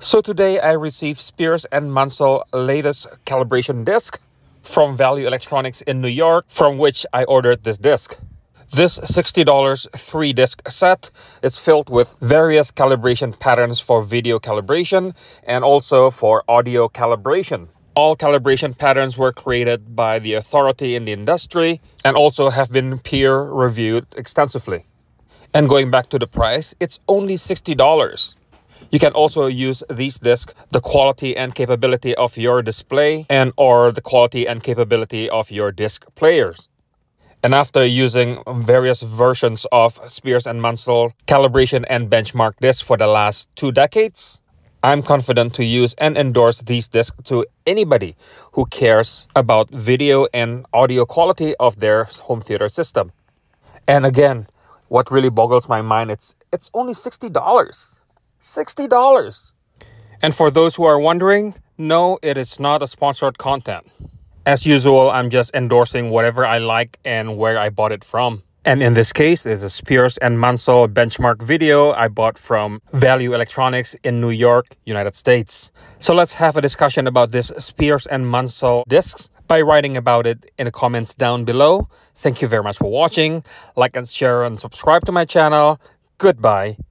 So today I received Spears and Munsil latest calibration disc from Value Electronics in New York, from which I ordered this disc. This $60 three-disc set is filled with various calibration patterns for video calibration and also for audio calibration. All calibration patterns were created by the authority in the industry and also have been peer-reviewed extensively. And going back to the price, it's only $60. You can also use these discs, the quality and capability of your display and/or the quality and capability of your disc players. And after using various versions of Spears and Munsil calibration and benchmark discs for the last 2 decades, I'm confident to use and endorse these discs to anybody who cares about video and audio quality of their home theater system. And again, what really boggles my mind, it's only $60. $60! And for those who are wondering, no, it is not a sponsored content. As usual, I'm just endorsing whatever I like and where I bought it from. And in this case, it's a Spears and Munsil benchmark video I bought from Value Electronics in New York, United States. So let's have a discussion about this Spears and Munsil discs by writing about it in the comments down below. Thank you very much for watching. Like and share and subscribe to my channel. Goodbye.